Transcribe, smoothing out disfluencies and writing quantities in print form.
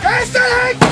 Get started!